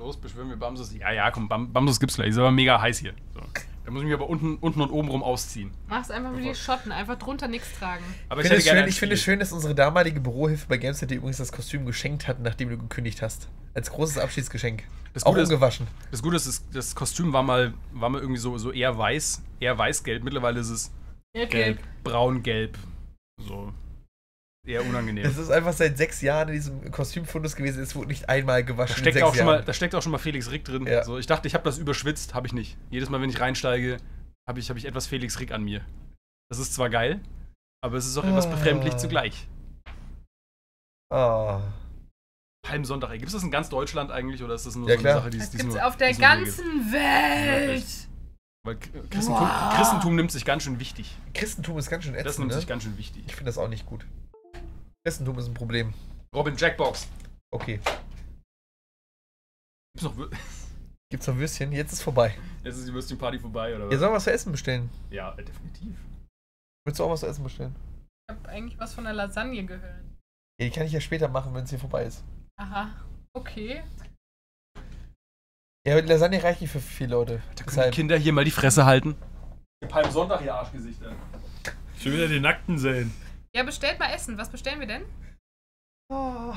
Los, beschwören wir Bamsus. Ja, ja, komm, Bamsus gibt's gleich. Ist aber mega heiß hier. So. Da muss ich mich aber unten und oben rum ausziehen. Mach's einfach wie die Schotten, einfach drunter nichts tragen. Aber ich finde es schön, dass unsere damalige Bürohilfe bei GameCity übrigens das Kostüm geschenkt hat, nachdem du gekündigt hast. Als großes Abschiedsgeschenk. Auch ungewaschen. Das Gute ist, das Kostüm war mal irgendwie so eher weiß-gelb. Mittlerweile ist es gelb, braun-gelb. So. Eher unangenehm. Das ist einfach seit 6 Jahren in diesem Kostümfundus gewesen, es wurde nicht einmal gewaschen. Da steckt auch schon mal Felix Rick drin. Ja. So, ich dachte, ich habe das überschwitzt, habe ich nicht. Jedes Mal, wenn ich reinsteige, hab ich etwas Felix Rick an mir. Das ist zwar geil, aber es ist auch etwas befremdlich zugleich. Palmsonntag, ey. Gibt es das in ganz Deutschland eigentlich oder ist das nur so eine Sache, die es gibt? Auf der ganzen Welt! Weil Christentum nimmt sich ganz schön wichtig. Christentum ist ganz schön ätzend. Das nimmt sich ganz schön wichtig. Ich finde das auch nicht gut. Christentum ist ein Problem. Robin, Jackbox. Okay. Gibt's noch Würstchen? Jetzt ist vorbei. Jetzt ist die Würstchenparty vorbei, oder was? Ja, sollen wir was zu essen bestellen? Ja, definitiv. Willst du auch was zu essen bestellen? Ich habe eigentlich was von der Lasagne gehört. Ja, die kann ich ja später machen, wenn es hier vorbei ist. Aha, okay. Ja, mit Lasagne reicht nicht für viele Leute. Da können die Kinder hier mal die Fresse halten. Palmsonntag, ihr Arschgesichter. Ich will wieder den Nackten sehen. Ja, bestellt mal Essen. Was bestellen wir denn? Oh,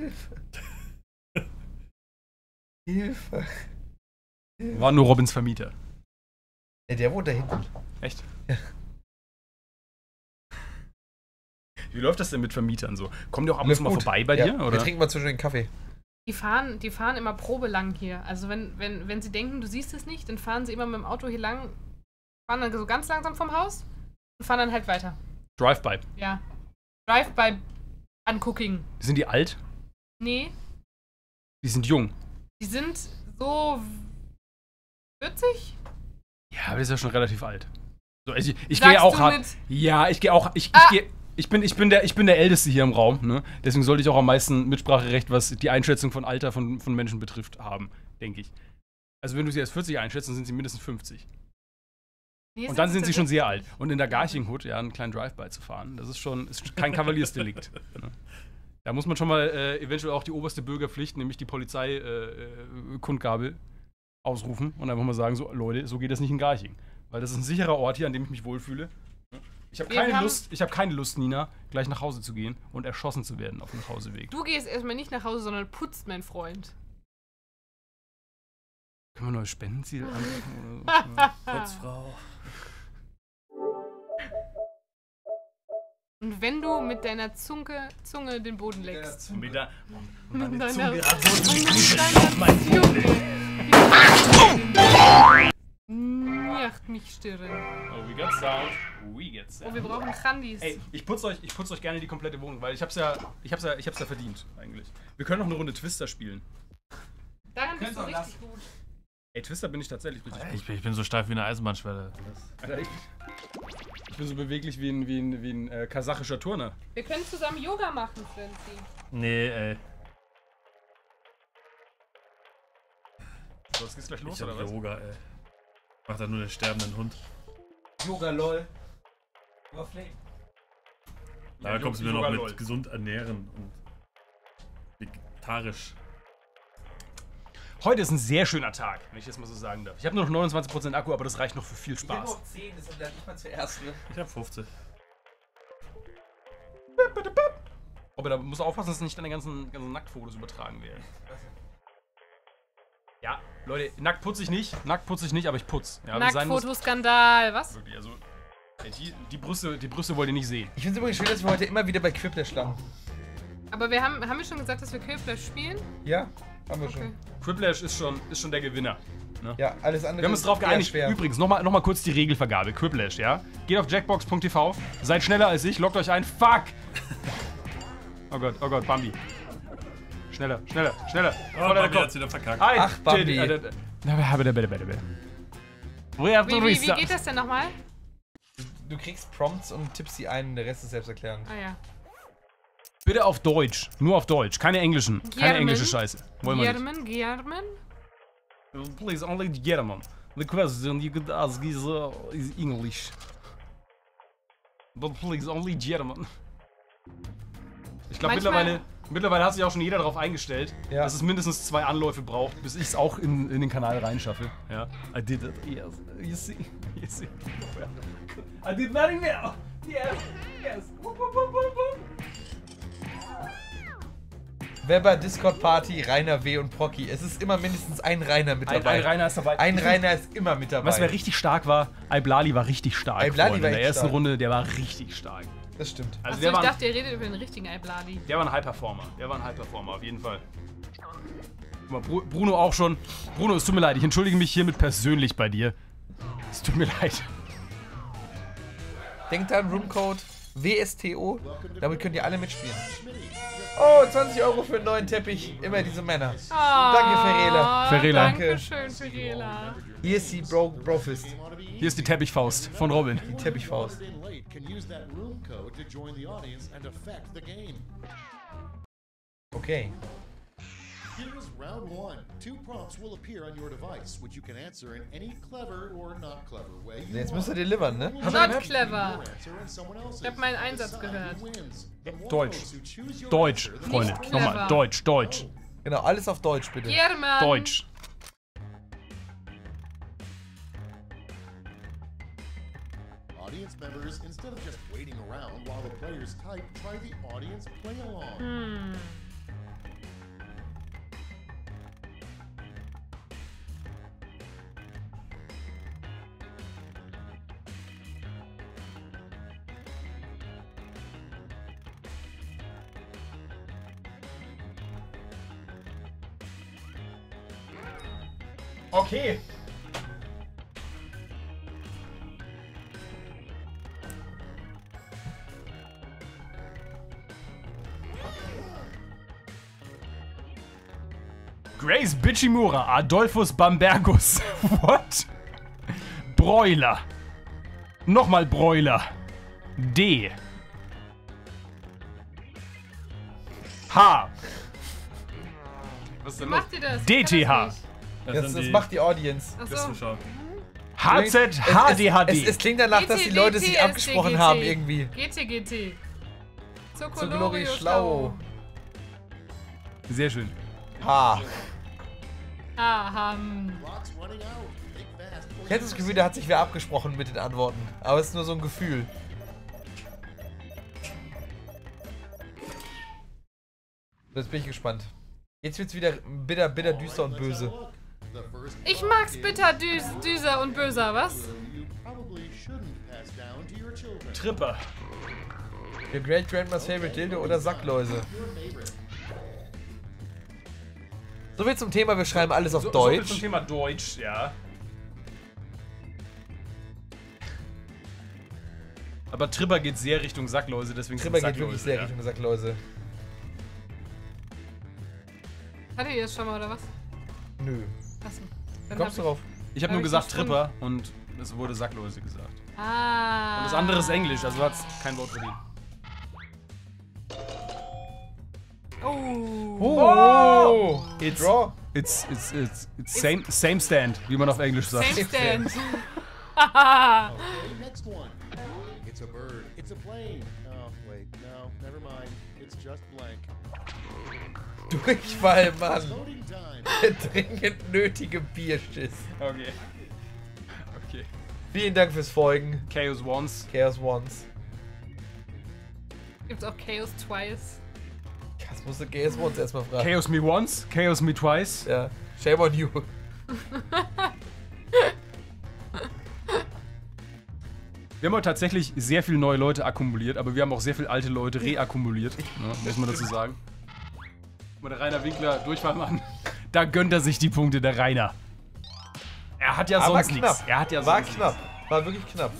Hilfe. Hilfe. Hilfe. War nur Robins Vermieter. Ja, der wohnt da hinten. Echt? Ja. Wie läuft das denn mit Vermietern so? Kommen die auch ab und zu mal vorbei bei dir? Oder? Wir trinken mal zwischen den Kaffee. Die fahren immer probelang hier. Also wenn sie denken, du siehst es nicht, dann fahren sie immer mit dem Auto hier lang, fahren dann so ganz langsam vom Haus und fahren dann halt weiter. Drive-by. Ja. Drive-by Ungucking. Sind die alt? Nee. Die sind jung. Die sind so 40? Ja, aber das ist ja schon relativ alt. So, ich gehe auch hart. Ja, ich gehe auch. Ich bin der Älteste hier im Raum, ne? Deswegen sollte ich auch am meisten Mitspracherecht, was die Einschätzung von Alter von Menschen betrifft, haben, denke ich. Also wenn du sie als 40 einschätzt, dann sind sie mindestens 50. Nee, und dann sind sie schon sehr alt. Und in der Garching-Hood, ja, einen kleinen Drive-By zu fahren, das ist kein Kavaliersdelikt. Ne? Da muss man schon mal eventuell auch die oberste Bürgerpflicht, nämlich die Polizeikundgabe, ausrufen und einfach mal sagen, so Leute, so geht das nicht in Garching. Weil das ist ein sicherer Ort hier, an dem ich mich wohlfühle. Ich hab keine Lust, Nina, gleich nach Hause zu gehen und erschossen zu werden auf dem Nachhauseweg. Du gehst erstmal nicht nach Hause, sondern putzt, mein Freund. Können wir neue Spendenziele anlegen oder so? Putzfrau. Und wenn du mit deiner Zunge den Boden leckst. Macht mich stirren. Oh, we got sound. We get sound. Oh, wir brauchen Chandis. Ey, ich putz euch gerne die komplette Wohnung, weil ich hab's ja verdient, eigentlich. Wir können noch eine Runde Twister spielen. Daran bist du richtig gut. Ey, Twister bin ich tatsächlich richtig gut. Ich bin so steif wie eine Eisenbahnschwelle. Alter, ich bin so beweglich wie ein kasachischer Turner. Wir können zusammen Yoga machen, Frenzy. Nee, ey. So, es geht gleich los, oder was? Yoga, ey. Macht da nur den sterbenden Hund. Yoga lol. Da kommst du mir noch mit gesund ernähren und vegetarisch. Heute ist ein sehr schöner Tag, wenn ich das mal so sagen darf. Ich habe nur noch 29% Akku, aber das reicht noch für viel Spaß. Ich habe noch 10, deshalb bleibe ich mal zuerst. Ne? Ich habe 50. Aber da musst du aufpassen, dass nicht deine ganzen Nacktfotos übertragen werden. Ja, Leute, nackt putze ich nicht, aber ich putze. Ja, Nacktfotoskandal, was? Wirklich, also, ey, die Brüste wollt ihr nicht sehen. Ich finde es übrigens schön, dass wir heute immer wieder bei Quiplash landen. Aber wir haben wir schon gesagt, dass wir Quiplash spielen? Ja, haben wir schon. Quiplash ist schon der Gewinner. Ne? Ja, alles andere. Wir haben uns drauf geeinigt. Übrigens, noch mal kurz die Regelvergabe. Quiplash, ja? Geht auf jackbox.tv, seid schneller als ich, loggt euch ein. Fuck! Oh Gott, Bambi. Schneller. Oh, Bambi hat's wieder verkackt. Ach, Bambi. Wie geht das denn nochmal? Du kriegst Prompts und tippst sie ein, der Rest ist selbsterklärend. Ah ja. Bitte auf Deutsch. Nur auf Deutsch. Keine englischen. German. Keine englische Scheiße. Wollen wir nicht. German? Please, only German. The question you could ask is English. But please, only German. Ich glaube mittlerweile... Mittlerweile hat sich auch schon jeder darauf eingestellt, ja, dass es mindestens 2 Anläufe braucht, bis ich es auch in den Kanal reinschaffe. Ja. I did it. Yes. You see. You see. I did nothing now. Yes. Yes. Wup, wup, wup, wup. Weber, Discord Party, Rainer W. und Procky. Es ist immer mindestens ein Rainer mit dabei. Ein Rainer ist dabei. Ein Rainer ist immer mit dabei. Was wer richtig stark war, Aiblali war richtig stark. Aiblali war in der ersten Runde, der war richtig stark. Das stimmt. Also der war, ich dachte, ihr redet über den richtigen Aiblali. Der war ein High-Performer. Der war ein High-Performer, auf jeden Fall. Bruno auch schon. Bruno, es tut mir leid. Ich entschuldige mich hiermit persönlich bei dir. Es tut mir leid. Denkt an Roomcode WSTO. Damit könnt ihr alle mitspielen. Oh, 20 € für einen neuen Teppich. Immer diese Männer. Oh, danke, Ferela. Ferela. Danke schön, Ferela. Hier ist die Brofist. Hier ist die Teppichfaust von Robin. Die Teppichfaust. Okay. Here is round 1. 2 prompts will appear on your device, which you can answer in any clever or not clever way. Jetzt müsst ihr delivern, ne? Not clever. Ich hab meinen Einsatz gehört. Deutsch. Deutsch, Freunde. Nochmal. Deutsch, Deutsch. Genau, alles auf Deutsch, bitte. German. Deutsch. Audience members, instead of just waiting around while the players type, try the audience play along. Okay. Grace Bichimura, Adolphus Bambergus. What? Broiler. Nochmal Broiler. D. H. Was ist denn los? Macht ihr das? DTH. Das macht die Audience. Achso. HZ, HDHD. Es klingt danach, dass die Leute sich abgesprochen haben irgendwie. GTGT. Zokolori Schlau. Sehr schön. H. Ich hätte das Gefühl, da hat sich wer abgesprochen mit den Antworten. Aber es ist nur so ein Gefühl. Jetzt bin ich gespannt. Jetzt wird's wieder bitter, bitter, düster und böse. Ich mag's bitter, düser und böser, was? Tripper. Your Great Grandma's Favorite Dildo oder Sackläuse. So viel zum Thema, wir schreiben alles auf Deutsch. So viel zum Thema Deutsch, ja. Aber Tripper geht sehr Richtung Sackläuse, deswegen Tripper geht wirklich sehr Richtung Sackläuse. Hattet ihr das schon mal oder was? Nö. Achso. Kommst du drauf? Ich habe nur gesagt Tripper und es wurde Sackläuse gesagt. Ah. Und das andere ist Englisch, also hat's kein Wort verdient. Oh. Oh. It's raw. It's same stand, wie man auf Englisch sagt. Same stand. Okay, next one. It's a bird. It's a plane. Oh wait, no, never mind. It's just blank. Durchfall, Mann. Der dringend nötige Bierschiss. Okay. Okay. Vielen Dank fürs Folgen. Chaos Once. Chaos Once. Gibt's auch Chaos Twice? Das musst du Chaos Once erstmal fragen. Chaos Me Once, Chaos Me Twice. Ja. Shame on you. Wir haben heute tatsächlich sehr viele neue Leute akkumuliert, aber wir haben auch sehr viele alte Leute reakkumuliert. Ne, muss man dazu sagen. Der Rainer Winkler, Durchfall machen. Da gönnt er sich die Punkte, der Rainer. Er hat ja aber sonst nichts. Er hat ja war sonst knapp. Nix. War wirklich knapp.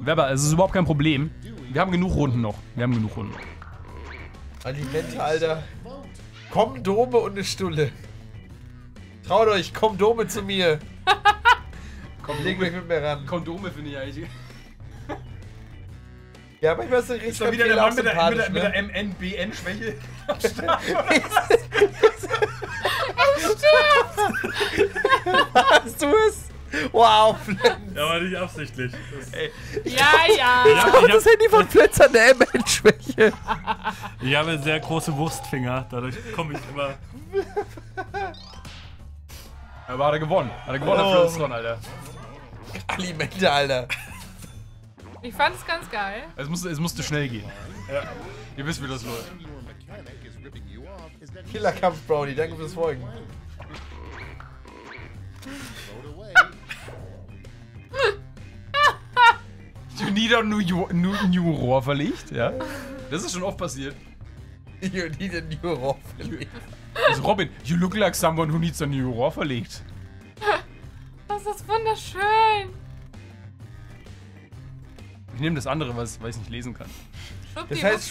Weber, es ist überhaupt kein Problem. Wir haben genug Runden noch. Alimente, Alter. Kondome und eine Stulle. Traut euch, Kondome zu mir. Legt euch mit mir ran. Kondome finde ich eigentlich. Ja, aber ich weiß nicht, richtig wieder der Mann mit der MNBN-Schwäche. Er stirbt! Warst du es? Wow, Flens. Aber nicht absichtlich. Ich hab das Handy von Flens an der MN-Schwäche. Ich habe sehr große Wurstfinger, dadurch komme ich immer... Aber hat er gewonnen. Hat er gewonnen, Flens dran, Alter. Alimente, Alter. Ich fand es ganz geil. Es musste schnell gehen. Ja. Ihr wisst, wie das läuft. Killerkampf, Brownie, danke fürs Folgen. Du nieder New Rohr verlegt, ja? Das ist schon oft passiert. You need a new Rohr verlegt. Also Robin, you look like someone who needs a new Rohr verlegt. Das ist wunderschön. Ich nehme das andere, weil ich nicht lesen kann. Das heißt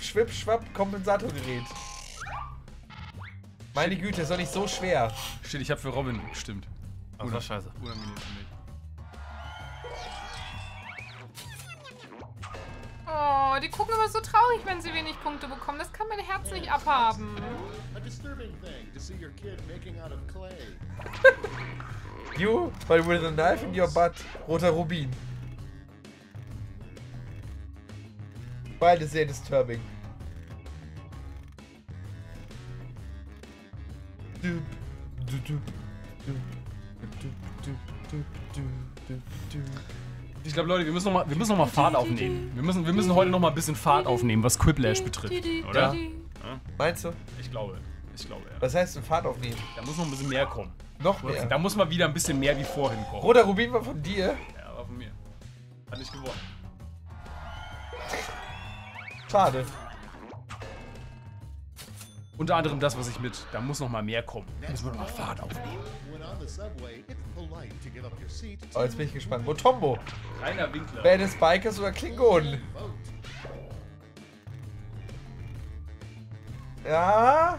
Schwuppdiwupp-Kompensatorgerät. Meine Güte, ist doch nicht so schwer. Shit, ich hab für Robin gestimmt. Ach, das war scheiße. Unangenehm für mich. Oh, die gucken immer so traurig, wenn sie wenig Punkte bekommen. Das kann mein Herz nicht abhaben. You, but with a knife in your butt. Roter Rubin. Beide sehr disturbing. Ich glaube, Leute, wir müssen noch mal Fahrt aufnehmen. Wir müssen heute noch mal ein bisschen Fahrt aufnehmen, was Quiplash betrifft, oder? Ja. Meinst du? Ich glaube, ja. Was heißt denn Fahrt aufnehmen? Da muss noch ein bisschen mehr kommen. Noch mehr? Da muss mal wieder ein bisschen mehr wie vorhin kommen. Roter Rubin war von dir? Ja, war von mir. Hat nicht gewonnen. Schade. Unter anderem das, was ich mit. Da muss noch mal mehr kommen. Da müssen wir noch mal Fahrt aufnehmen. Oh, jetzt bin ich gespannt. Mutombo. Reiner Winkler. Band des Bikers oder Klingonen? Ja.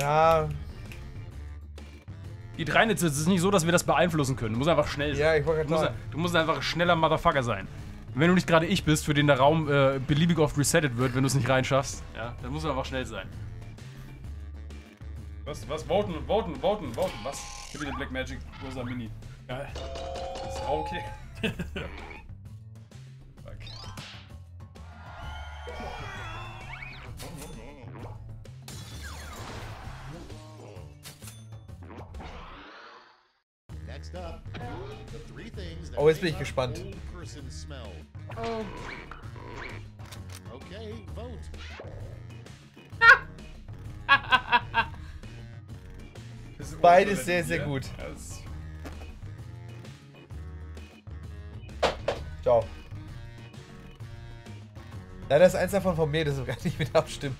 Ja. Geht rein jetzt, es ist nicht so, dass wir das beeinflussen können. Du musst einfach schnell sein. Ja, ich wollte gerade sagen. Du musst einfach ein schneller Motherfucker sein. Und wenn du nicht gerade ich bist, für den der Raum beliebig oft resettet wird, wenn du es nicht reinschaffst, ja, dann musst du einfach schnell sein. Was? Voten. Was? Gib mir den Black Magic Rosa Mini. Geil. Das ist auch okay. Oh, jetzt bin ich gespannt. Oh. Okay, vote. Beides sehr, sehr gut. Ciao. Leider ist eins davon von mir, das kann nicht mit abstimmen.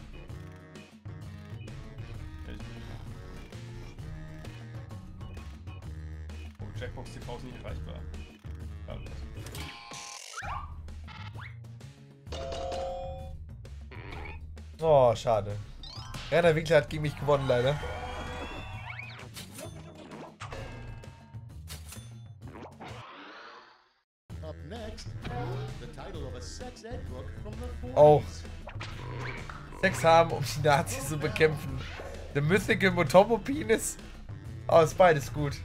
Jackbox.tv ist nicht erreichbar. Oh, schade. Rainer Winkler hat gegen mich gewonnen, leider. Oh. Sex haben, um die Nazis zu bekämpfen. The Mythical Mutombo Penis. Oh, ist beides gut.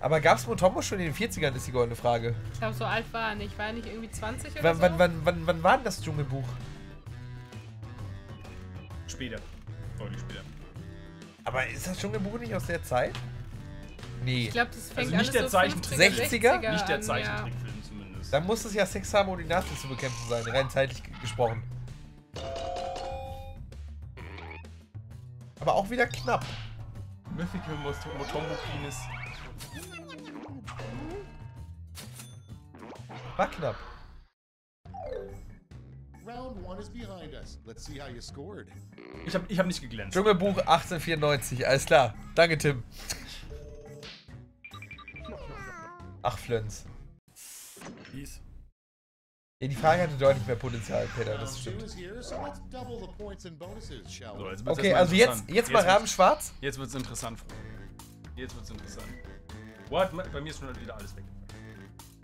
Aber gab's Mutombo schon in den 40ern, ist die goldene Frage. Ich glaube, so alt war er nicht. War er nicht irgendwie 20 oder so? Wann war denn das Dschungelbuch? Später. Deutlich später. Aber ist das Dschungelbuch nicht aus der Zeit? Nee. Ich glaube, das fängt also nicht an so 60er? Nicht der Zeichentrickfilm zumindest. Dann muss es ja Sex haben, um die Nazis zu bekämpfen sein, rein zeitlich gesprochen. Aber auch wieder knapp. Mythical Mutombo Penis. War knapp. Ich hab nicht geglänzt. Dschungelbuch 1894, alles klar. Danke, Tim. Ach, Flens. Ja, die Frage hatte deutlich mehr Potenzial, Peter, das stimmt. So, okay, also jetzt mal Rahmen schwarz. Jetzt wird's interessant, Freunde. Jetzt wird's interessant. What? Bei mir ist schon wieder alles weg.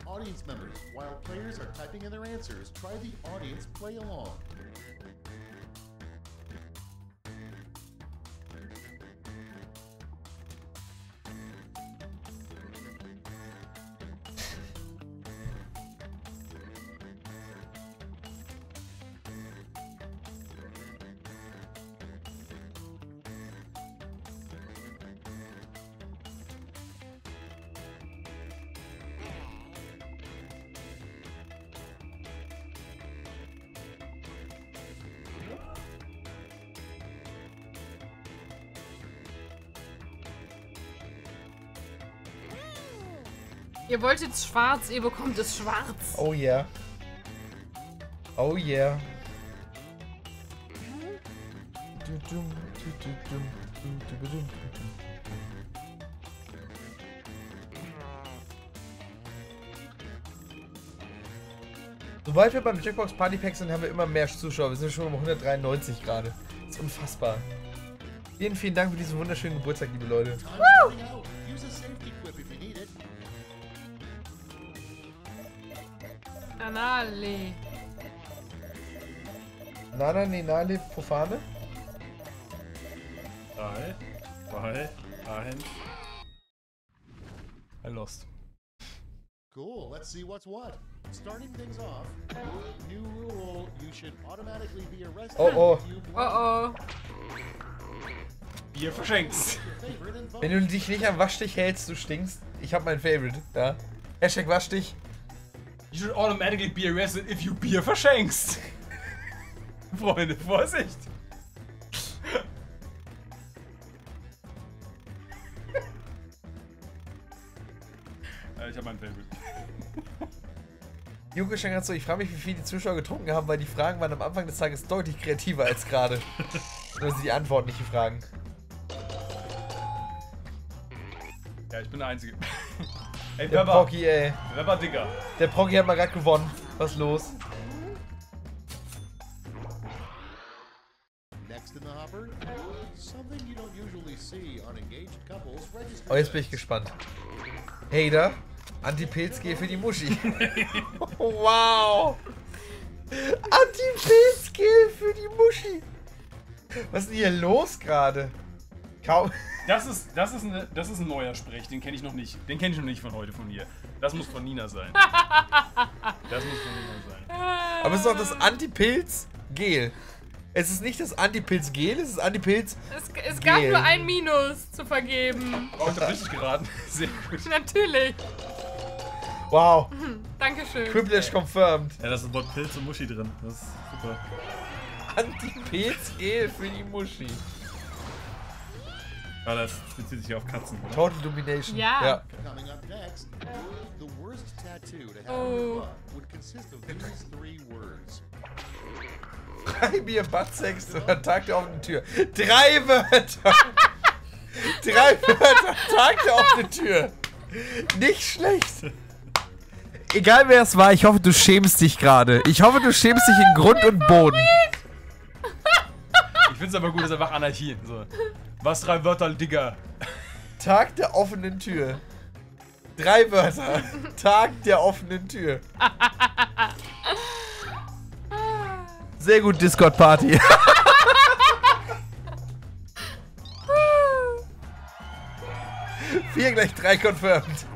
Audience members, while players are typing in their answers, try the audience play along. Ihr wolltet schwarz, ihr bekommt es schwarz. Oh yeah. Oh yeah. Sobald wir beim Jackbox Party Pack sind, haben wir immer mehr Zuschauer. Wir sind schon um 193 gerade. Das ist unfassbar. Vielen, vielen Dank für diesen wunderschönen Geburtstag, liebe Leute. Woo! Anale. Nana, nenale, profane. 3, 2, 1. I lost. Cool, let's see what's what. Starting things off, new rule, you should automatically be arrested. Oh, oh. Oh, oh. Bier verschenkst. Wenn du dich nicht am Waschstich hältst, du stinkst. Ich hab mein Favorite, ja. Hashtag Waschstich. You should automatically be arrested if you Bier verschenkst. Freunde, Vorsicht. Ich hab mein Favorite. Junge, so, ich frage mich, wie viel die Zuschauer getrunken haben, weil die Fragen waren am Anfang des Tages deutlich kreativer als gerade. Nur sind die Antworten nicht die Fragen. Ja, ich bin der Einzige. Ey, der Proggy, ey. Pepper, Digga. Der Proggy hat mal gerade gewonnen. Was ist los? Oh, jetzt bin ich gespannt. Hater. Anti-Pilzgel für die Muschi. Wow! Anti-Pilzgel für die Muschi! Was ist denn hier los gerade? Kaum. Das ist ein neuer Sprech, den kenne ich noch nicht. Den kenne ich noch nicht von heute von mir. Das muss von Nina sein. Das muss von Nina sein. Aber es ist doch das Anti-Pilz-Gel. Es ist nicht das Anti-Pilz-Gel, es ist Anti-Pilz-Gel. Es gab nur ein Minus zu vergeben. Oh, ich hab richtig geraten. Sehr gut. Natürlich. Wow. Dankeschön. Quiplash confirmed. Ja, da ist das Wort Pilz und Muschi drin. Das ist super. Anti-Pilz-Gel für die Muschi. Ja, das bezieht sich ja auf Katzen, oder? Total Domination. Ja. Ja. Oh. Drei Bier, Buttsex und dann Tag der offenen Tür. Drei Wörter! Drei Wörter, Tag der offenen Tür. Nicht schlecht. Egal wer es war, ich hoffe du schämst dich gerade. Ich hoffe du schämst dich in Grund und Boden. Ich find's aber gut, das ist einfach Anarchie. So. Was drei Wörter, Digga? Tag der offenen Tür. Drei Wörter. Tag der offenen Tür. Sehr gut, Discord-Party. Vier gleich 3 confirmed.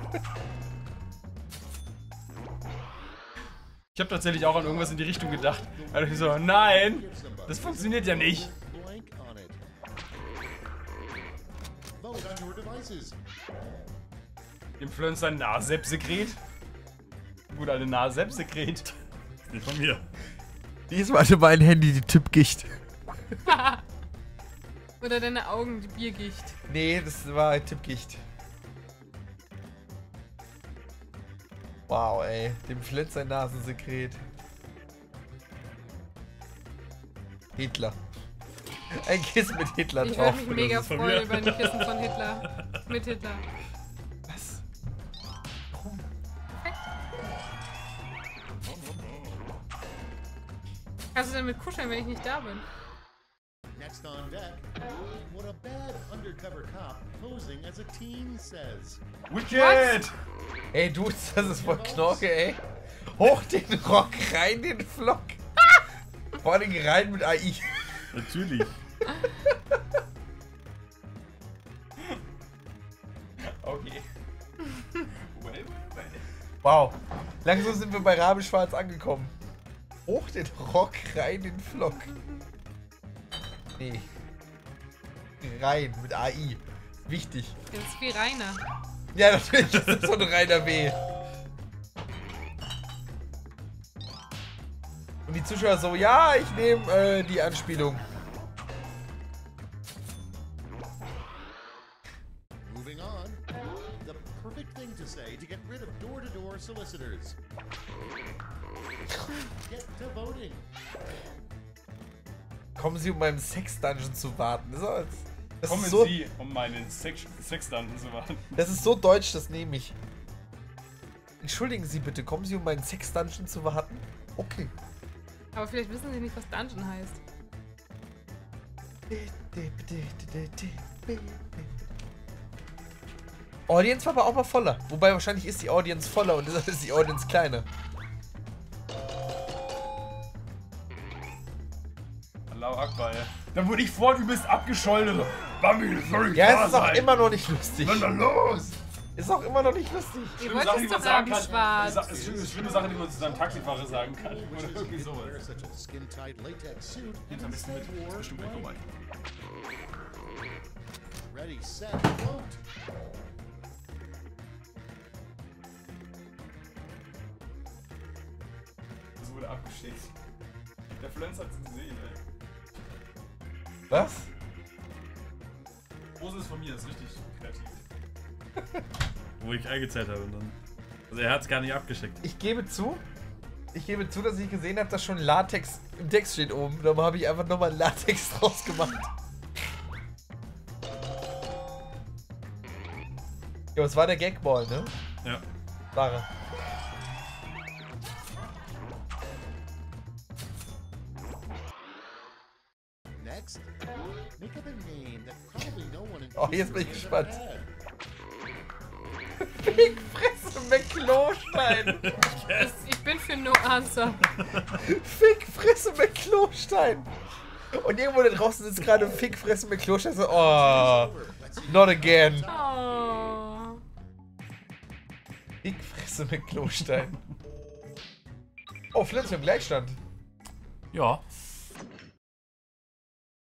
Ich habe tatsächlich auch an irgendwas in die Richtung gedacht. Also ich so, nein, das funktioniert ja nicht. Influencer Naseb-Sekret. Gut, eine Naseb-Sekret. Nicht von mir. Diesmal hatte mein Handy die Tippgicht. Oder deine Augen die Biergicht. Nee, das war Tippgicht. Wow, ey. Dem Flitzer-Nasensekret. Hitler. Ein Kissen mit Hitler drauf. Ich würde mich mega freuen über ein Kissen von Hitler. Mit Hitler. Was? Warum? Kannst du damit kuscheln, wenn ich nicht da bin? Next on deck, what a bad undercover cop posing as a teen says. Wicked! Ey, du, das ist voll Knorke, ey. Hoch den Rock, rein den Flock. Vor allem rein mit AI. Natürlich. Okay. Well. Wow. Langsam sind wir bei Rabenschwarz angekommen. Hoch den Rock, rein den Flock. Nee. Rein, mit AI. Wichtig. Das ist wie Rainer. Ja, natürlich, das ist so ein Rainer B. Und die Zuschauer so, ja, ich nehme die Anspielung. Moving on. on, the perfect thing to say to get rid of door-to-door solicitors. Get to voting. Kommen Sie, um meinem Sex-Dungeon zu warten. Das Kommen ist so, Sie, um meinen Sex-Dungeon zu warten. Das ist so deutsch, das nehme ich. Entschuldigen Sie bitte, kommen Sie, um meinen Sex-Dungeon zu warten? Okay. Aber vielleicht wissen Sie nicht, was Dungeon heißt. Audience war aber auch mal voller. Wobei wahrscheinlich ist die Audience voller und deshalb ist die Audience kleiner. Allahu Akbar, ja. Dann wurde ich fortübelst abgescholten. Bambi, sorry. Ja, es ist auch immer noch nicht lustig. Was ist denn los? Ist auch immer noch nicht lustig. Ihr wollt es doch sagen, schwarz. Das ist eine schlimme Sache, die man zu seinem Taxifahrer sagen kann. Oder irgendwie sowas. Hinter ein bisschen mit. Das ist bestimmt gleich vorbei. Ready, set, vote. Das wurde abgeschickt. Der Flönz hat's gesehen, ey. Was? Rose ist von mir, ist richtig kreativ. Wo ich eingezählt habe und dann. Also er hat es gar nicht abgeschickt. Ich gebe zu, dass ich gesehen habe, dass schon Latex im Text steht oben. Darum habe ich einfach nochmal Latex draus gemacht. Jo, es war der Gagball, ne? Ja. War er. Oh, jetzt bin ich gespannt. Fickfresse McKlosstein. Yes. Ich bin für No Answer. Fickfresse McKlosstein. Und irgendwo da draußen sitzt gerade Fickfresse McKlosstein. So, oh, not again. Oh. Fickfresse McKlosstein. Oh, Flint im Gleichstand. Ja.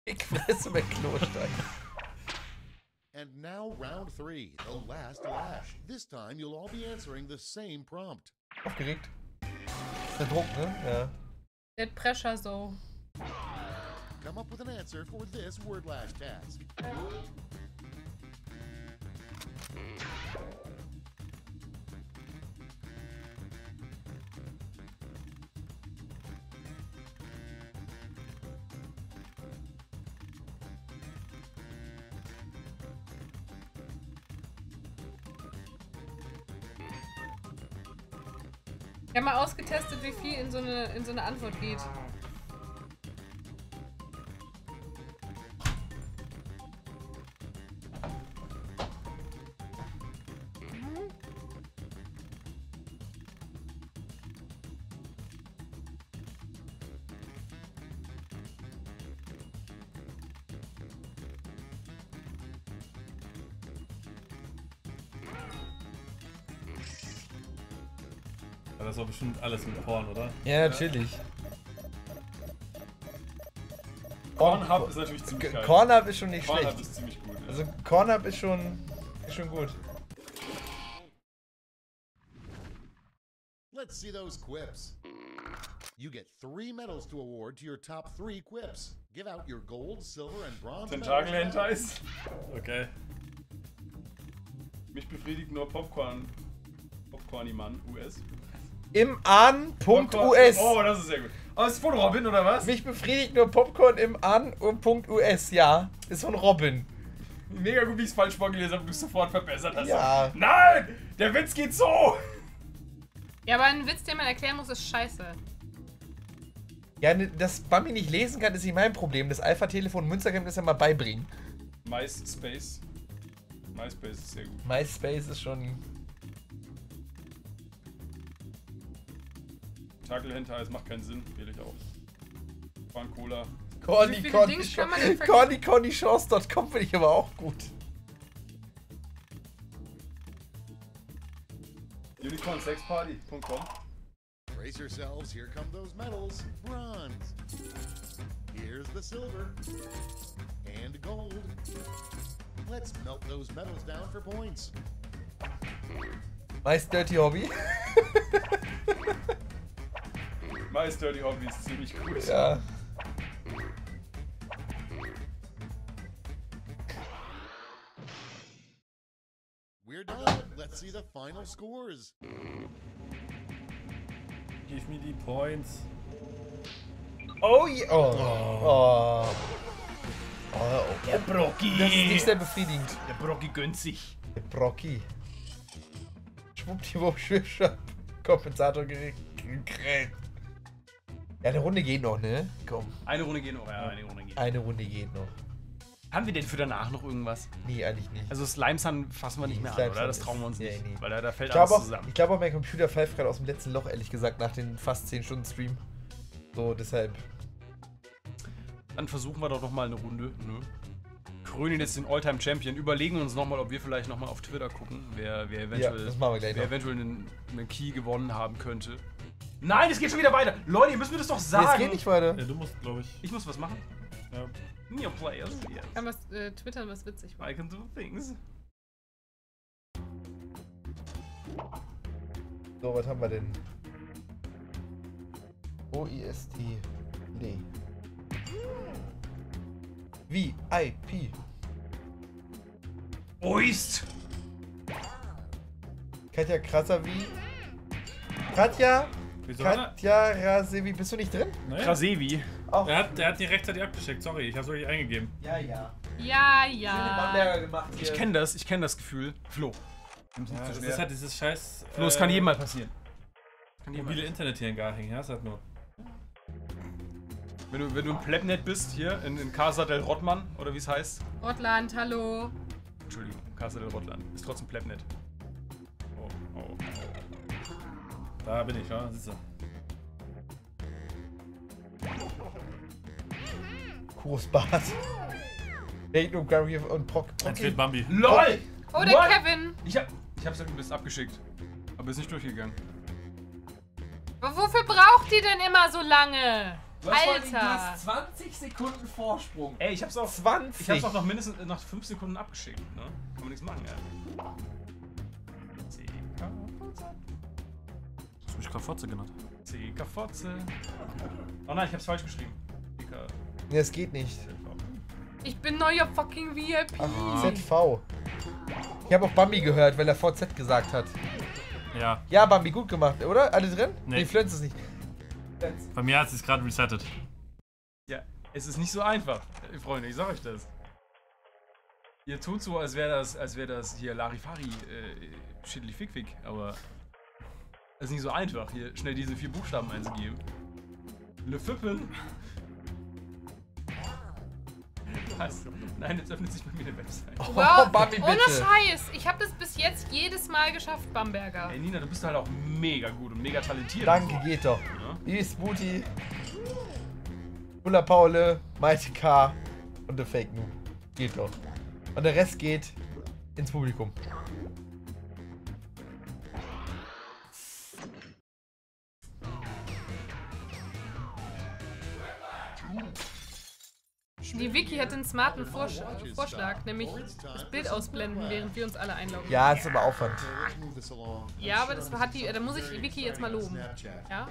Fickfresse McKlosstein. And now round 3, the last lash. This time you'll all be answering the same prompt. Aufgeregt. Der Druck, ne? Ja. That pressure so. Come up with an answer for this word lash task. Ich habe mal ausgetestet, wie viel in so eine Antwort geht. Das war bestimmt alles mit Horn, oder? Ja, natürlich. Kornhub ist natürlich ziemlich geil. Kornhub ist schon nicht schlecht. Kornhub ist ziemlich gut. Ja. Also Kornhub ist schon gut. Let's see those quips. You get 3 medals to award to your top 3 quips. Give out your gold, silver and bronze. Tentakel-Hentais? Okay. Mich befriedigt nur Popcorn. Popcorn-Mann US. Im An.us. Oh, das ist sehr gut. Oh, ist von Robin, oder was? Mich befriedigt nur Popcorn im An.us, ja. Ist von Robin. Mega gut, wie ich es falsch vorgelesen habe, du es sofort verbessert hast. Ja. Nein! Der Witz geht so! Ja, aber ein Witz, den man erklären muss, ist scheiße. Ja, dass Bambi nicht lesen kann, ist nicht mein Problem. Das Alpha-Telefon Münster kann das ja mal beibringen. MySpace. MySpace ist sehr gut. MySpace ist schon... Tentakel-Hentai, es macht keinen Sinn, wähle ich auch. Fun Cola. CornyConnyShores.com finde ich aber auch gut. UnicornSexParty.com. Brace yourselves, here come those medals. Bronze. Here's the silver. And gold. Let's melt those medals down for points. Nice dirty hobby. My Dirty Hobby ist ziemlich gut. Ja. We're done. Let's see the final scores. Give me the points. Oh yeah. Oh. Oh. Der Brocki. Das ist nicht sehr befriedigend. Der Brocki gönnt sich. Der Brocki. Schwuppdiwupp, schwuppschwapp. Kompensator gekriegt. Ja, eine Runde geht noch, ne? Komm. Eine Runde geht noch, ja. Eine Runde geht noch. Eine Runde geht noch. Haben wir denn für danach noch irgendwas? Nee, eigentlich nicht. Also Slimesun fassen wir nicht mehr an, oder? Das trauen wir uns nicht, nee. Weil da fällt alles zusammen. Ich glaube auch, mein Computer pfeift gerade aus dem letzten Loch, ehrlich gesagt, nach den fast 10 Stunden Stream. So, deshalb. Dann versuchen wir doch nochmal eine Runde, ne? Krönen jetzt den Alltime Champion, überlegen uns nochmal, ob wir vielleicht nochmal auf Twitter gucken, wer eventuell, ja, das machen wir gleich, wer eventuell einen Key gewonnen haben könnte. Nein, es geht schon wieder weiter! Leute, ihr müsst mir das doch sagen! Es geht nicht weiter. Ja, du musst, glaube ich. Ich muss was machen? Ja. New players, yes. Ich kann was twittern, was witzig war. I can do things. So, was haben wir denn? OIST. Nee. VIP. Oist! Katja Krasavi. Katja! Katja Rasevi, bist du nicht drin? Nein. Rasevi. Er hat die rechtzeitig abgeschickt, sorry, ich hab's wirklich eingegeben. Ja, ja. Ja, ja. Ich kenne das Gefühl. Flo. Ja, das ist halt dieses scheiß... Flo, es kann jedem mal passieren. Mobile Internet hier in Garching, ja, das halt nur. Wenn du im Plebnet bist, hier, in Casa del Rottland, oder wie es heißt. Rottland, hallo. Entschuldigung, Casa del Rottland. Ist trotzdem Plebnet. Oh. Da bin ich, ja, sitze. Großbart. Magnum, Gary und Proc. Jetzt fehlt Bambi. LOL! Oh, der Kevin! Ich hab's ein bisschen abgeschickt. Aber ist nicht durchgegangen. Aber wofür braucht die denn immer so lange? Was, Alter! 20 Sekunden Vorsprung. Ey, ich hab's auch 20. Ich hab's auch noch mindestens nach 5 Sekunden abgeschickt, ne? Kann man nichts machen, ja. Hast du mich Kafotze genannt? Kafotze. Oh nein, ich hab's falsch geschrieben. Nee, es geht nicht. Ich bin neuer fucking VIP. Ach, ZV. Ich habe auch Bambi gehört, weil er VZ gesagt hat. Ja. Ja, Bambi, gut gemacht, oder? Alle drin? Nee, Flönz ist nicht. Bei mir hat es gerade resettet. Ja, es ist nicht so einfach, Freunde, ich sag euch das. Ihr tut so, als wäre das hier Larifari, Schiddli Fickfick, aber es ist nicht so einfach, hier schnell diese 4 Buchstaben einzugeben. Le Fippen. Nein, jetzt öffnet sich bei mir eine Website. Oh, wow, Bambi, bitte. Ohne Scheiß. Ich habe das bis jetzt jedes Mal geschafft, Bamberger. Ey, Nina, du bist halt auch mega gut und mega talentiert. Danke, so. Geht doch. Ja? Bibis Booty, Ulla Paule, Maite K. und der Fake Noob. Geht doch. Und der Rest geht ins Publikum. Die Vicky hat den smarten Vorschlag, nämlich das Bild ausblenden, während wir uns alle einloggen. Ja, ist aber Aufwand. Ja, aber das hat die. Da muss ich Vicky jetzt mal loben. Ja?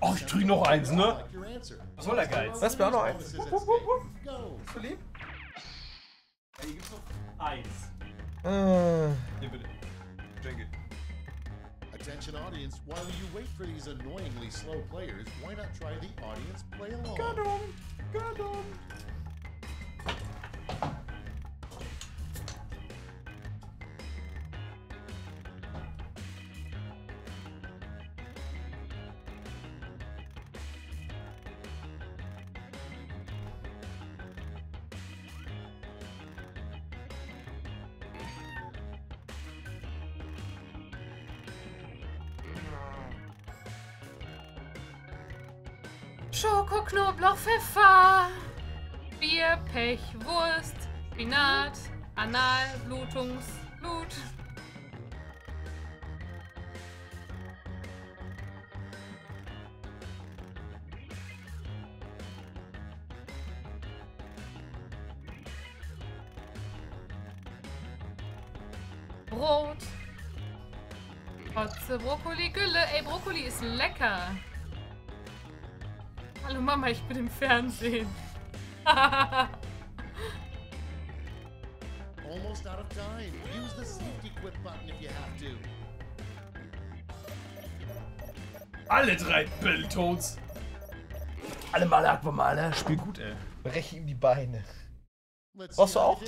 Oh, ich krieg noch eins, ne? Was soll der Geiz? Lass mir auch noch eins. Bist du lieb? Hier gibt's noch eins. Hier bitte. Danke. Attention audience, while you wait for these annoyingly slow players, why not try the audience play along? Got him! Schoko, Knoblauch, Pfeffer, Bier, Pech, Wurst, Spinat, Anal, Blutungsblut. Brot, Kotze, Brokkoli, Gülle. Ey, Brokkoli ist lecker. Hallo Mama, ich bin im Fernsehen. almost out of time. Use the sneaky quit button if you have to. Alle drei Battletoads. Alle mal Aquamale. Spiel gut, ey. Breche ihm die Beine. Brauchst du auch?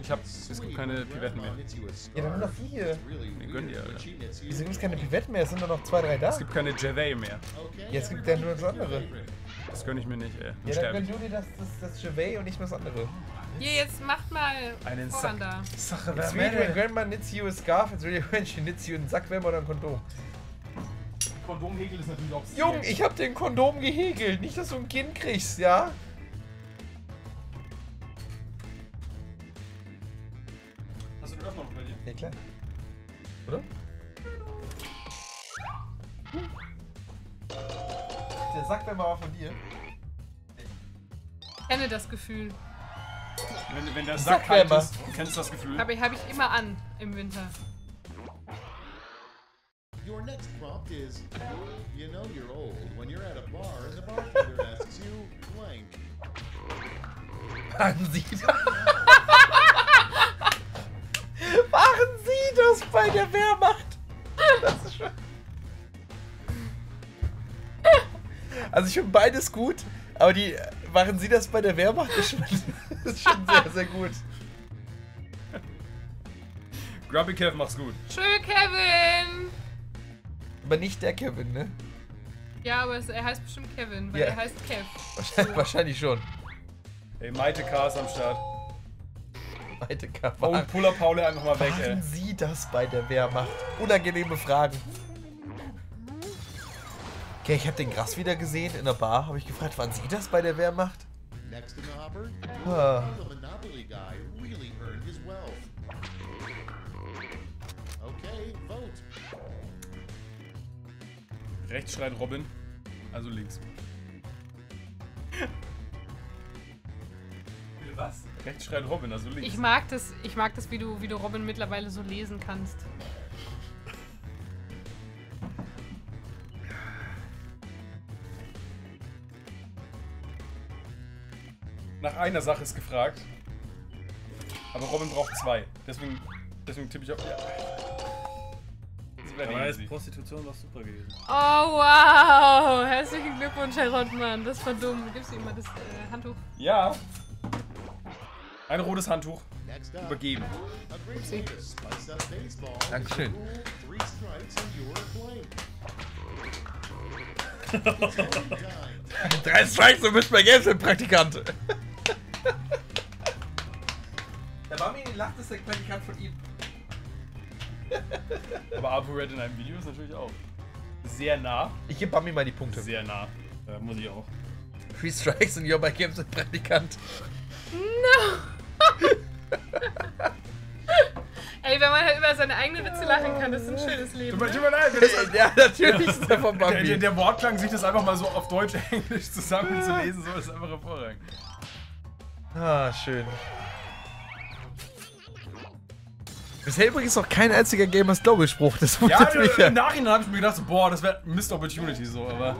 Ich hab, es gibt keine Pivetten mehr. Ja, dann haben wir noch vier. Nee, gönn dir, Alter. Wieso gibt es keine Pivetten mehr? Es sind nur noch zwei, drei da. Es gibt keine Gervais mehr. Ja, es gibt ja nur das andere. Das gönn ich mir nicht, ey. Dann ja, dann gönn du dir das Gervais und nicht mehr das andere. Hier, jetzt macht mal einen Sack. Sache, it's really when grandma knits you a scarf, it's really when she knits you einen Sackwärmer oder ein Kondom. Kondomhegel ist natürlich auch... Junge, ich hab den Kondom gehegelt. Nicht, dass du ein Kind kriegst, ja? Hast du eine Öffnung bei dir? Ja, klar. Oder? Der Sackwärmer war von dir. Ich kenne das Gefühl. Wenn der Sack kalt ist, kennst du das Gefühl? Hab ich immer an im Winter. Your next prompt is, you know you're old when you're at a bar and the bartender asks you blank. Machen Sie das? Machen Sie das bei der Wehrmacht? Das ist schon... Also ich finde beides gut, aber die... Machen Sie das bei der Wehrmacht? Das ist schon sehr, sehr gut. Grubby Kev macht's gut. Schön, Kevin! Aber nicht der Kevin, ne? Ja, aber er heißt bestimmt Kevin, weil er heißt Kev. Wahrscheinlich schon. Ey, Maite K. ist am Start. Maite K. Oh, Puller Paule einfach mal weg, ey. Machen Sie das bei der Wehrmacht? Unangenehme Fragen. Okay, ich habe den Gras wieder gesehen in der Bar. Habe ich gefragt, wann sie das bei der Wehrmacht? Ah. Rechts schreit Robin, also links. Was? Rechts schreit Robin, also links. Ich mag das, wie du Robin mittlerweile so lesen kannst. Nach einer Sache ist gefragt, aber Robin braucht zwei. Deswegen tippe ich auf... Ja. Aber als Prostitution war super gewesen. Oh, wow! Herzlichen Glückwunsch, Herr Rottmann. Das war dumm. Gibst du ihm mal das Handtuch? Ja. Ein rotes Handtuch. Übergeben. Dankeschön. Drei Strikes und bist bei Gameset-Praktikant. Der Bambi lacht, ist der Praktikant von ihm. Aber Apo Red in einem Video ist natürlich auch sehr nah. Ich gebe Bambi mal die Punkte. Sehr nah. Muss ich auch. 3 Strikes und you're bei Gameset-Praktikant. No! Ey, wenn man halt über seine eigenen Witze lachen kann, das ist ein schönes Leben. Tut mir leid, ja, natürlich ist der von Bambi. Der Wortklang, sich das einfach mal so auf Deutsch, Englisch zusammen zu lesen, so ist einfach hervorragend. Ah, schön. Bisher übrigens noch kein einziger Gamers Global-Spruch. Das wundert mich. Im Nachhinein habe ich mir gedacht, so, boah, das wäre Missed Opportunity, so, aber...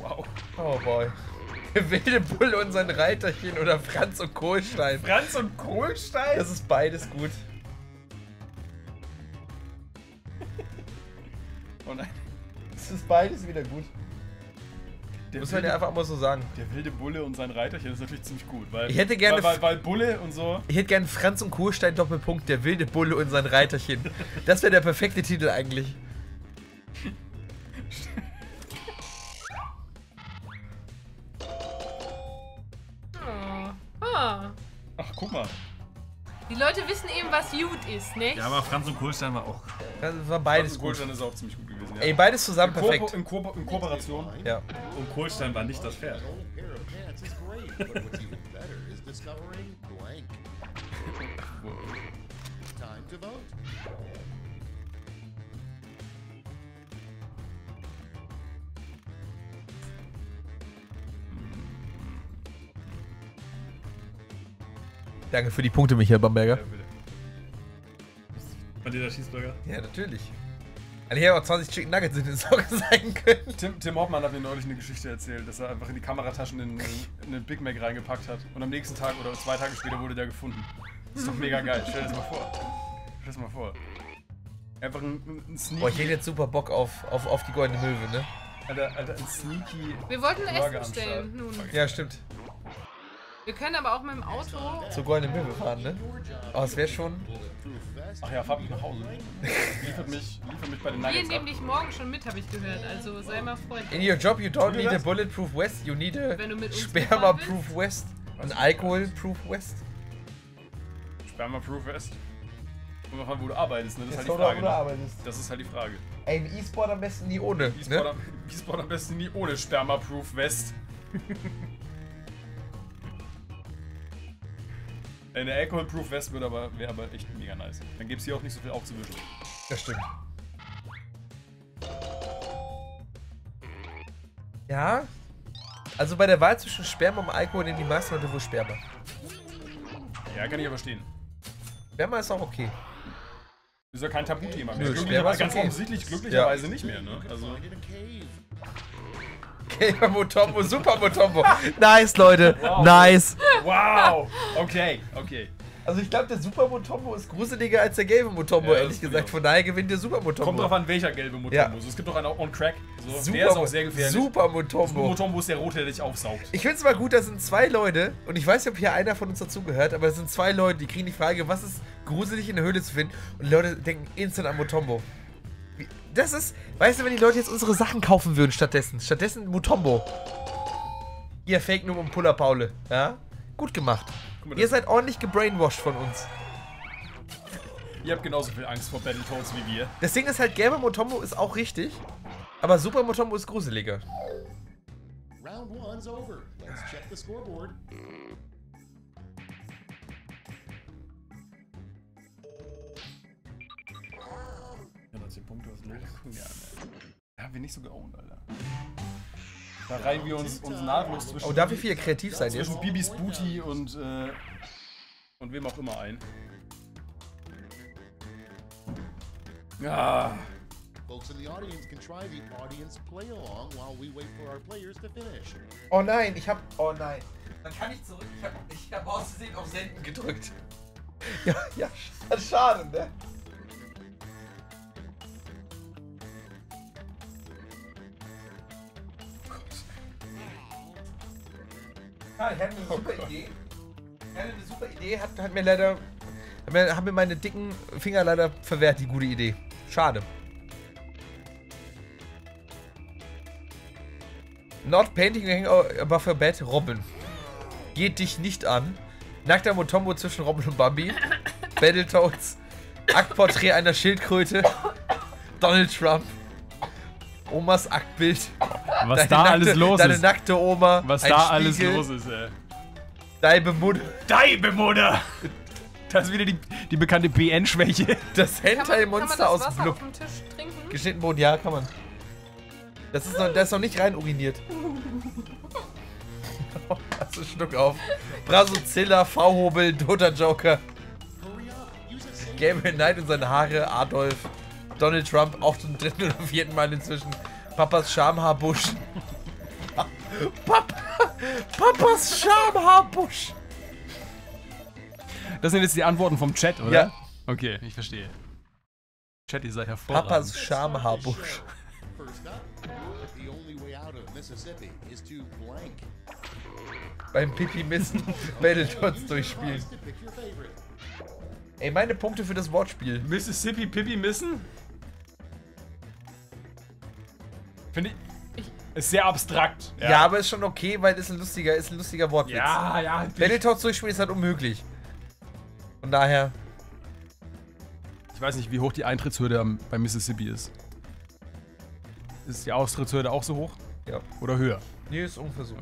Wow. Oh boy. Der wilde Bull und sein Reiterchen oder Franz und Kohlstein. Franz und Kohlstein? Das ist beides gut. Oh nein. Das ist beides wieder gut. Muss man ja einfach mal so sagen. Der wilde Bulle und sein Reiterchen ist natürlich ziemlich gut, weil... Ich hätte gerne... Weil Bulle und so... Ich hätte gerne Franz und Kohlstein Doppelpunkt, der wilde Bulle und sein Reiterchen. Das wäre der perfekte Titel eigentlich. Ach, guck mal. Die Leute wissen eben, was gut ist, ne? Ja, aber Franz und Kohlstein war auch... Das war beides gut. Kohlstein ist auch ziemlich gut gewesen, ja. Ey, beides zusammen perfekt. In Kooperation. Ja. Und Kohlstein war nicht das Pferd. Danke für die Punkte, Michael Bamberger. Ja, bitte. Bei dir der Schießburger? Ja, natürlich. Also hier haben auch 20 Chicken Nuggets in den Socken sein können. Tim Hoffmann hat mir neulich eine Geschichte erzählt, dass er einfach in die Kamerataschen in den Big Mac reingepackt hat. Und am nächsten Tag oder 2 Tage später wurde der gefunden. Das ist doch mega geil. Stell dir das mal vor. Stell dir das mal vor. Einfach ein Sneaky... Boah, ich hätte jetzt super Bock auf die goldene Möwe, ne? Alter, ein Sneaky... Wir wollten Essen bestellen, nun. Ja, stimmt. Wir können aber auch mit dem Auto... Zur goldenen Möwe fahren, ne? Aber es wäre schon... Ach ja, fahr mich nach Hause. Liefert mich bei den Nuggets. Wir nehmen dich morgen schon mit, habe ich gehört. Also sei mal freundlich. In your job you don't need a bulletproof vest, you need a sperma-proof vest. Ein alcohol-proof vest. Sperma-proof vest? Kommt drauf an, wo du arbeitest, ne? Das ist halt die Frage. Das ist halt die Frage. Ey, im E-Sport am besten nie ohne. E-Sport am besten nie ohne Sperma-proof vest. Eine Alcohol-Proof West wäre aber echt mega nice. Dann gäbe es hier auch nicht so viel aufzuwischen. Das stimmt. Ja. Also bei der Wahl zwischen Sperma und Alkohol nehmen die meisten Leute wohl Sperma. Ja, kann ich aber verstehen. Sperma ist auch okay. Ist ja kein Tabuthema mehr. Sperma ist ganz offensichtlich glücklicherweise nicht mehr, ne? Also. Gamer Mutombo, Super Mutombo. Nice, Leute. Wow. Nice. Wow. Okay. Also ich glaube, der Super Mutombo ist gruseliger als der gelbe Mutombo, ja, ehrlich gesagt. Von daher gewinnt der Super Mutombo. Kommt drauf an, welcher gelbe Mutombo. Ja. Es gibt doch einen on Crack. So. Der ist auch sehr gefährlich. Super Mutombo. Super Mutombo ist der rote, der dich aufsaugt. Ich finde es mal gut, da sind 2 Leute, und ich weiß nicht, ob hier einer von uns dazugehört, aber es sind 2 Leute, die kriegen die Frage, was ist gruselig in der Höhle zu finden? Und die Leute denken instant an Mutombo. Das ist, weißt du, wenn die Leute jetzt unsere Sachen kaufen würden stattdessen Mutombo. Ihr Fake Noob und Puller Paule, ja? Gut gemacht. Mal, ihr seid ordentlich gebrainwashed von uns. Ihr habt genauso viel Angst vor Battletoads wie wir. Das Ding ist halt, gelber Mutombo ist auch richtig, aber Super Mutombo ist gruseliger. Round 1's over. Let's check the scoreboard. Ja, 19 Punkte, was los? Ja, haben wir nicht so geowned, Alter. Da reihen wir uns nahtlos zwischen... Oh, darf ich hier kreativ sein jetzt? Zwischen Bibis Booty und wem auch immer ein. Ja. Oh nein, Oh nein. Dann kann ich zurück. Ich hab aus Versehen auf Senden gedrückt. Ja, schade, ne? Ja, ich hatte eine super Idee. Hat mir meine dicken Finger leider verwehrt, die gute Idee. Schade. Not painting above a bed, Robin. Geht dich nicht an. Nackter Mutombo zwischen Robin und Bambi. Battletoads. Aktporträt einer Schildkröte. Donald Trump. Omas Aktbild. Was da alles los ist. Deine nackte Oma. Was da alles los ist, ey. Deibe Mutter! Das ist wieder die bekannte BN-Schwäche. Das Hentai-Monster aus dem Club. Geschnitten Boden, ja, kann man. Das ist noch nicht rein uriniert. Also Schluck auf. Brasozilla, V-Hobel, Dota-Joker. Gabriel Knight und seine Haare, Adolf. Donald Trump auch zum 3. oder 4. Mal inzwischen. Papas Schamhaarbusch. Papas Schamhaarbusch. Das sind jetzt die Antworten vom Chat, oder? Ja. Okay, ich verstehe. Chat, ihr seid hervorragend. Papas Schamhaarbusch. Beim Pipi-Missen Battletoads durchspielen. Ey, meine Punkte für das Wortspiel. Mississippi Pipi-Missen? Finde ich. Ist sehr abstrakt. Ja, aber ist schon okay, weil es ein lustiger Wortwitz. Ja. Battletoads durchspielen ist halt unmöglich. Von daher. Ich weiß nicht, wie hoch die Eintrittshürde bei Mississippi ist. Ist die Austrittshürde auch so hoch? Ja. Oder höher? Nee, ist unversucht.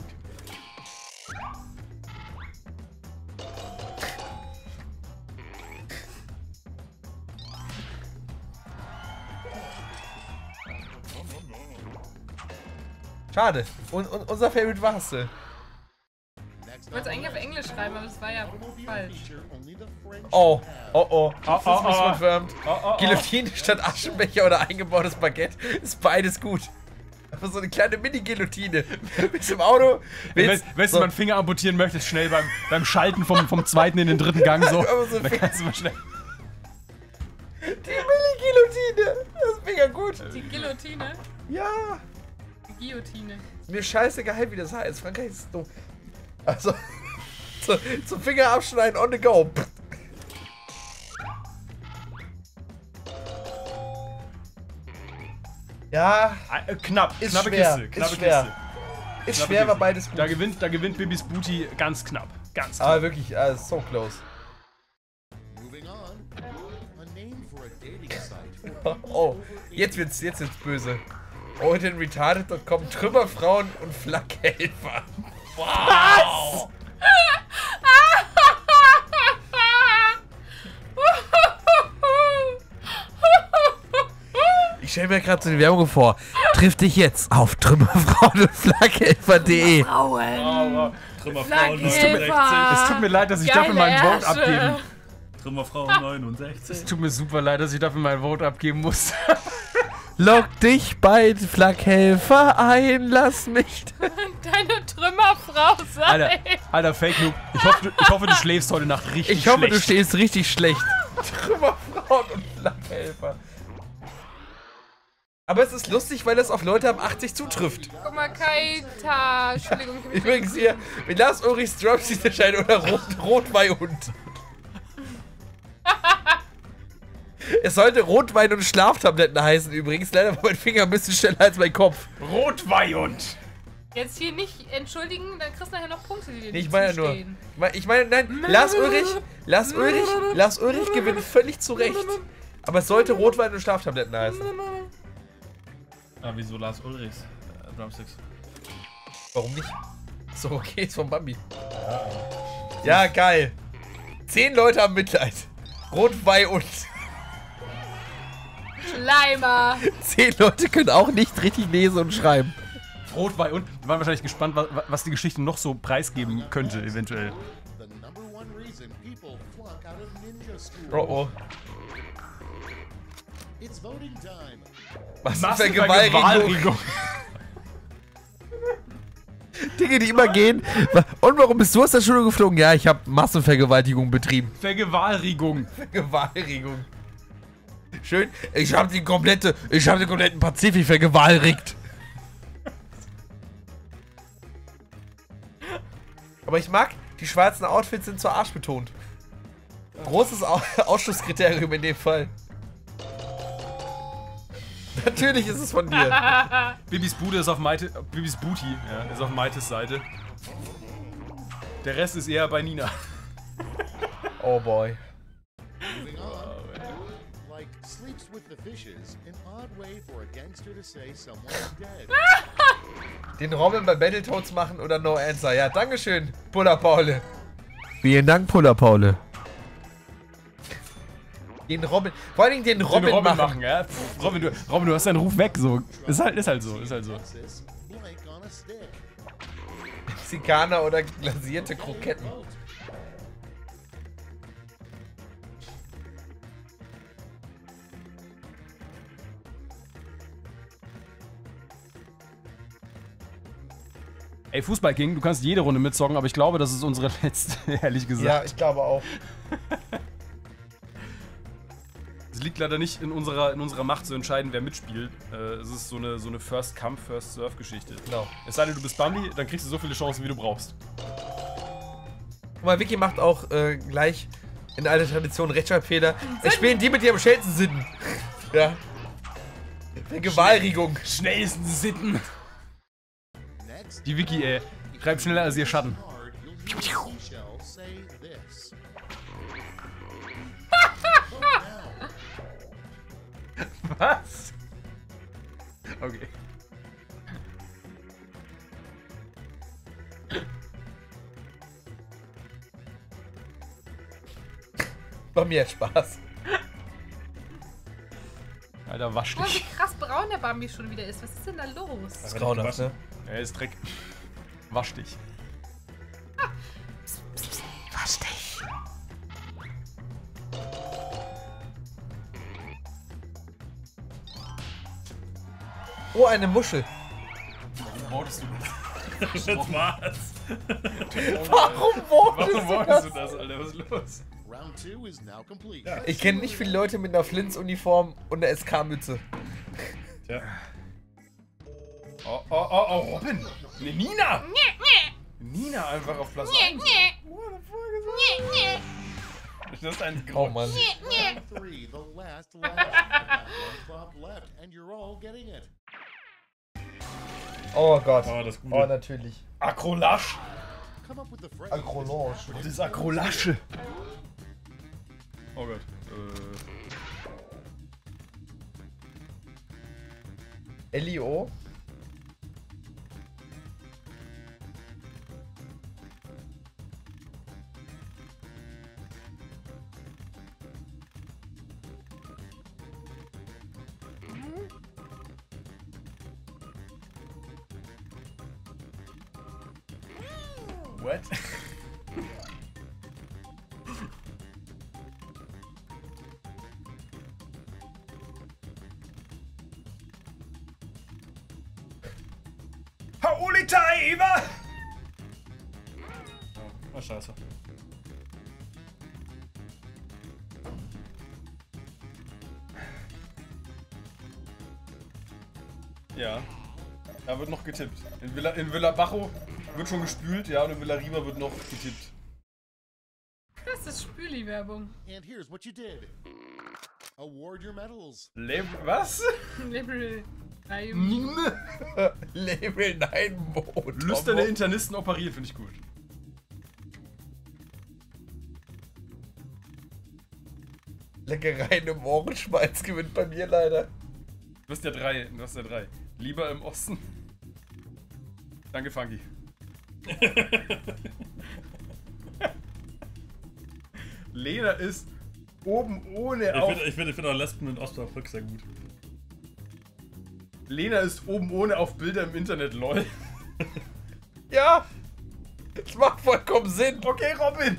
Schade. Und unser Favorite warst du. Ich wollte es eigentlich auf Englisch schreiben, aber das war ja falsch. Oh, oh, oh. Ist confirmed. Guillotine statt Aschenbecher oder eingebautes Baguette ist beides gut. Aber so eine kleine Mini-Guillotine. Bist im Auto. Wenn du mal einen Finger amputieren möchtest, schnell beim Schalten vom zweiten in den dritten Gang so. Dann kannst du mal schnell. Die Mini-Guillotine. Das ist mega gut. Die Guillotine? Ja. Die Guillotine. Mir scheißegal, wie das heißt. Frankreich ist dumm. Also, zum Finger abschneiden on the go. Ja. Knappe Kiste. Ist schwer, aber beides gut. Da gewinnt Bibis Booty ganz knapp. Ganz knapp. Ah, wirklich, so close. Oh, jetzt wird's böse. Oh, in retarded.com Trümmerfrauen und Flakhelfer. Wow. Was? Ich stelle mir gerade so eine Werbung vor. Triff dich jetzt auf trümmerfrauenflakhelfer.de. Trümmerfrauen. Trümmerfrauen 69. Es tut mir leid, dass ich dafür meinen Vote abgeben. Trümmerfrauen 69. Es tut mir super leid, dass ich dafür meinen Vote abgeben muss. Log dich bei Flakhelfer ein, lass mich deine Trümmerfrau sein. Alter, Fake Noob. Ich hoffe, du schläfst heute Nacht richtig schlecht. Ich hoffe, du schläfst richtig schlecht. Trümmerfrauen und Flakhelfer. Aber es ist lustig, weil das auf Leute ab 80 zutrifft. Guck mal, Kaita. Entschuldigung. Übrigens hier, wenn Lars Ulrich Drops diese Scheine oder Rotwein und... Es sollte Rotwein und Schlaftabletten heißen übrigens. Leider war mein Finger ein bisschen schneller als mein Kopf. Rotwein und... Jetzt hier nicht entschuldigen, dann kriegst du nachher noch Punkte, die dir nicht zustehen. Ich meine, nein, Lars Ulrich gewinnt völlig zu Recht. Aber es sollte Rotwein und Schlaftabletten heißen. Ah, wieso Lars Ulrichs Drumsticks? Warum nicht? So, okay, ist vom Bambi. Ja, geil. 10 Leute haben Mitleid. Rotwein und... Schleimer! 10 Leute können auch nicht richtig lesen und schreiben. Rotwein und... Wir waren wahrscheinlich gespannt, was die Geschichte noch so preisgeben könnte, eventuell. Oh, oh. Massenvergewaltigung. Dinge, die immer gehen. Und warum bist du aus der Schule geflogen? Ja, ich habe Massenvergewaltigung betrieben. Vergewaltigung. Schön. Ich habe den kompletten Pazifik vergewaltigt. Aber ich mag, die schwarzen Outfits sind zu Arsch betont. Großes Ausschlusskriterium in dem Fall. Natürlich ist es von dir. Bibis Booty ist auf Maites Seite. Der Rest ist eher bei Nina. Oh boy. Den Robin bei Battletoads machen oder No Answer. Ja, dankeschön, Pullerpaule. Vielen Dank, Pullerpaule. Den Robin, vor allen Dingen den Robin machen, ja? Pff, Robin, du hast deinen Ruf weg, so. Ist halt so. Mexikaner oder glasierte Kroketten. Ey, Fußball King, du kannst jede Runde mitzocken, aber ich glaube, das ist unsere letzte, ehrlich gesagt. Ja, ich glaube auch. Es liegt leider nicht in unserer Macht zu entscheiden, wer mitspielt. Es ist so eine First-Come, First-Surf-Geschichte. Genau. Es sei denn, du bist Bambi, dann kriegst du so viele Chancen, wie du brauchst. Guck mal, Vicky macht auch gleich in alter Tradition Rechtschreibfehler. Es spielen die mit ihrem schnellsten Sitten. Ja. Vergewaltigung. Schnellsten Sitten. Die Vicky, ey. Schreibt schneller als ihr Schatten. Was? Okay. Bei mir hat Spaß. Alter, wasch dich. Oh, wie krass braun der Bambi schon wieder ist. Was ist denn da los? Das ist grauenhaft, ne? Er ist Dreck. Wasch dich. Was dich? Oh, eine Muschel. Warum wurdest du das? Jetzt war's. Warum wolltest du das, Alter? Was ist los? Ja. Ich kenne nicht viele Leute mit einer Flint's-Uniform und einer SK-Mütze. Tja. Oh, oh, oh, oh, Robin! Nee, Nina! Nina einfach auf Platz 1. Das ist ein Grund. Oh, Mann. Oh Gott. Oh, das Gute. Oh, natürlich. Akrolasch. Akrolasch. Das ist Akrolasche. Oh Gott. Elio? What? Haolitai, Eva! Oh, scheiße. Ja. Da wird noch getippt. In Villa Bajo wird schon gespült, ja, und in Villa Riva wird noch getippt. Das ist Spüli-Werbung. And here's what you did. Award your medals. Was? Label 9. Label 9 Mode. Lüsterne Internisten operiert, finde ich gut. Leckereien im Ohrenschmalz gewinnt bei mir leider. Du hast ja 3, du hast ja 3. Lieber im Osten. Danke, Funky. Leder ist oben ohne auf. Ich finde auch Lesben in Ostafrika sehr gut. Lena ist oben ohne auf Bilder im Internet, lol. Ja! Das macht vollkommen Sinn. Okay, Robin!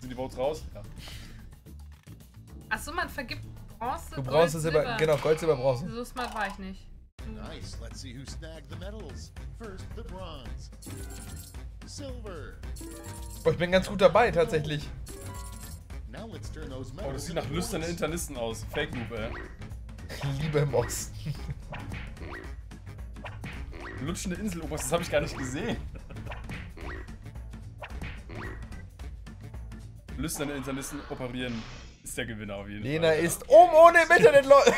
Sind die Votes raus? Ja. Achso, man vergibt Bronze, Silber. Genau, Gold, Silber, Bronze. So smart war ich nicht. Nice, let's see who snagged the medals. First the bronze. Silver. Oh, ich bin ganz gut dabei, tatsächlich. Oh, das sieht nach lüsternen Internisten aus. Fake Noob, ey. Liebe im Osten. Lutschende Inseloberst, das habe ich gar nicht gesehen. Lüsterne Internisten operieren ist der Gewinner auf jeden Fall. Lena ist oben ohne im Internet, Leute.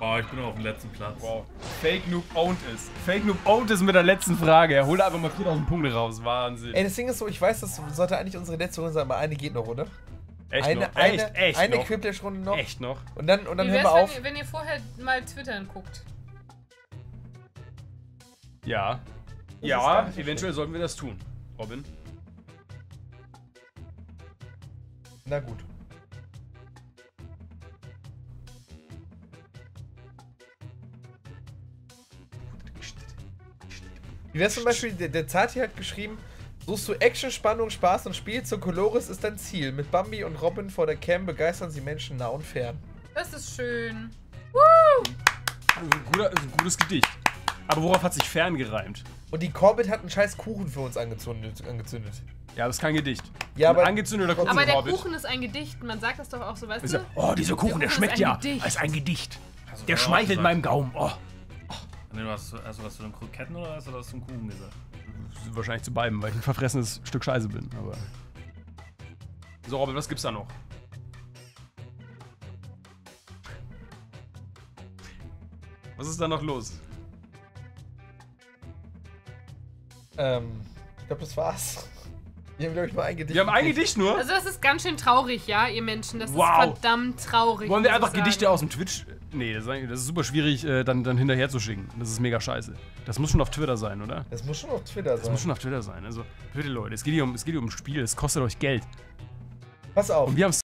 Oh, ich bin noch auf dem letzten Platz. Wow. Fake Noob owned ist. Fake Noob owned ist mit der letzten Frage. Er holt einfach mal 4000 Punkte raus. Wahnsinn. Ey, das Ding ist so, ich weiß, das sollte eigentlich unsere letzte Runde sein, aber eine geht noch, oder? Echt noch? Eine Quiplash-Runde noch. Echt noch? Und dann hören wir auf. Wenn ihr vorher mal twittern guckt. Ja. Das ja, eventuell schlecht. Sollten wir das tun, Robin. Na gut. Wie wär's zum Beispiel, der Zati hat geschrieben, suchst du Action, Spannung, Spaß und Spiel, zu Colores ist dein Ziel. Mit Bambi und Robin vor der Cam begeistern sie Menschen nah und fern. Das ist schön. Woo! Ist ein gutes Gedicht. Aber worauf hat sich fern gereimt? Und die Corbett hat einen scheiß Kuchen für uns angezündet. Ja, das ist kein Gedicht. Ja, aber angezündeter Kuchen. Aber der Corbett. Kuchen ist ein Gedicht. Man sagt das doch auch so, weißt du? Oh, dieser Kuchen, der schmeckt ja. Das ist ein Gedicht. Also, der schmeichelt meinem Gaumen. Oh. Hast du was zu den Kroketten oder hast du was zum Kuchen gesagt? Wahrscheinlich zu beiden, weil ich ein verfressenes Stück Scheiße bin, aber... So, Robin, was gibt's da noch? Was ist da noch los? Ich glaube, das war's. Wir haben, glaube ich, nur ein Gedicht. Wir haben ein Gedicht nur? Also das ist ganz schön traurig, ja, ihr Menschen. Das ist verdammt traurig. Wollen wir einfach Gedichte aus dem Twitch... Nee, das ist super schwierig, dann hinterher zu schicken. Das ist mega scheiße. Das muss schon auf Twitter sein, oder? Das muss schon auf Twitter sein. Das muss schon auf Twitter sein. Also, bitte Leute, es geht hier um ein Spiel, es kostet euch Geld. Pass auf. Und wir haben's